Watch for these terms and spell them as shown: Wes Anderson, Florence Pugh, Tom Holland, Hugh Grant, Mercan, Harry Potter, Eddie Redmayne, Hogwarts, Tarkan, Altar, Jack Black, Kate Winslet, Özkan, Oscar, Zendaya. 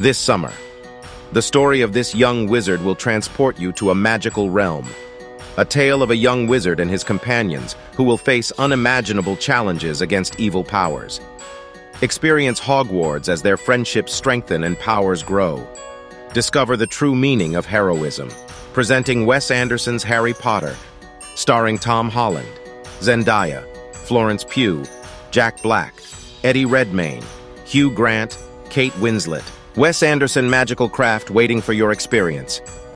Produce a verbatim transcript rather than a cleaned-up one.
This summer, the story of this young wizard will transport you to a magical realm. A tale of a young wizard and his companions who will face unimaginable challenges against evil powers. Experience Hogwarts as their friendships strengthen and powers grow. Discover the true meaning of heroism. Presenting Wes Anderson's Harry Potter, starring Tom Holland, Zendaya, Florence Pugh, Jack Black, Eddie Redmayne, Hugh Grant, Kate Winslet. Wes Anderson Magical Craft waiting for your experience.